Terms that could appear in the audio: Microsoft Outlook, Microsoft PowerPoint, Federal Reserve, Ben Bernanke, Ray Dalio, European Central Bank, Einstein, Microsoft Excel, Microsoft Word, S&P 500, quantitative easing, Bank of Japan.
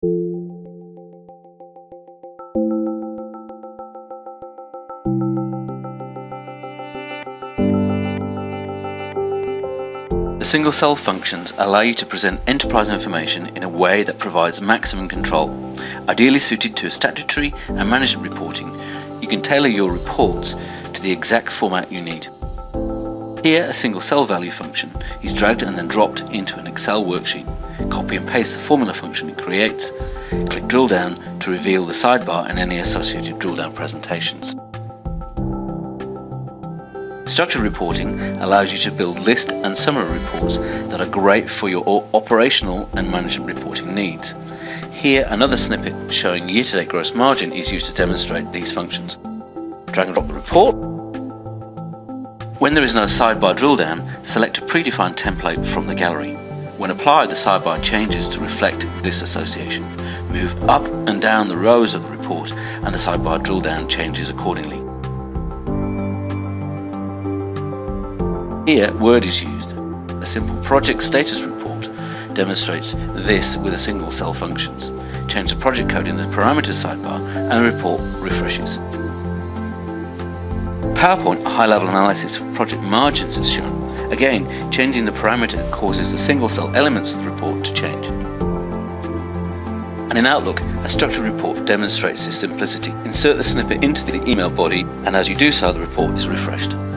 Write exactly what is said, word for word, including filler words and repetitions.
The single cell functions allow you to present enterprise information in a way that provides maximum control. Ideally suited to statutory and management reporting, you can tailor your reports to the exact format you need. Here, a single cell value function is dragged and then dropped into an Excel worksheet. Copy and paste the formula function it creates. Click drill down to reveal the sidebar and any associated drill down presentations. Structured reporting allows you to build list and summary reports that are great for your operational and management reporting needs. Here, another snippet showing year-to-date gross margin is used to demonstrate these functions. Drag and drop the report. When there is no sidebar drill down, select a predefined template from the gallery. When applied, the sidebar changes to reflect this association. Move up and down the rows of the report and the sidebar drill down changes accordingly. Here, Word is used. A simple project status report demonstrates this with a single cell functions. Change the project code in the parameters sidebar and the report refreshes. PowerPoint high-level analysis for project margins is shown. Again, changing the parameter causes the single cell elements of the report to change. And in Outlook, a structured report demonstrates this simplicity. Insert the snippet into the email body, and as you do so, the report is refreshed.